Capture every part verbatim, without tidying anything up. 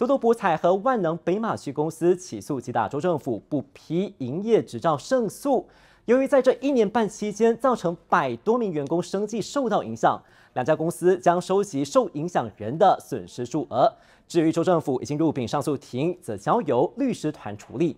多多博彩和万能北马区公司起诉吉打州政府不批营业执照胜诉。由于在这一年半期间造成百多名员工生计受到影响，两家公司将收集受影响人的损失数额。至于州政府已经入禀上诉庭，则交由律师团处理。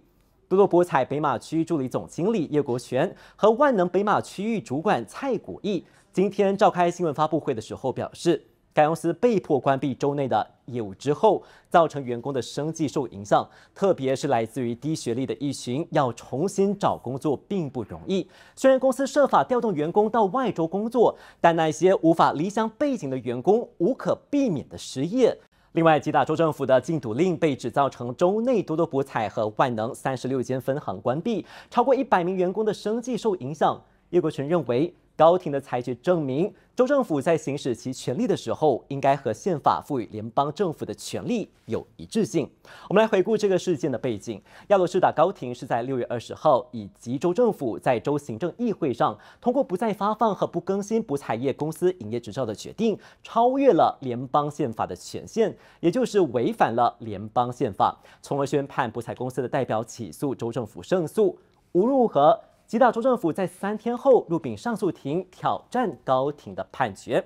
多多博彩北马区助理总经理叶国权和万能北马区域主管蔡国义今天召开新闻发布会的时候表示，该公司被迫关闭州内的业务之后，造成员工的生计受影响，特别是来自于低学历的一群，要重新找工作并不容易。虽然公司设法调动员工到外州工作，但那些无法离乡背景的员工无可避免的失业。 另外，吉打州政府的禁赌令被指造成州内多多博彩和万能三十六间分行关闭，超过一百名员工的生计受影响。叶国权认为，高庭的裁决证明，州政府在行使其权力的时候，应该和宪法赋予联邦政府的权力有一致性。我们来回顾这个事件的背景：亚罗士打高庭是在六月二十号以及州政府在州行政议会上通过不再发放和不更新博彩业公司营业执照的决定，超越了联邦宪法的权限，也就是违反了联邦宪法，从而宣判博彩公司的代表起诉州政府胜诉。无论如何， 吉打州政府在三天后入禀上诉庭，挑战高庭的判决。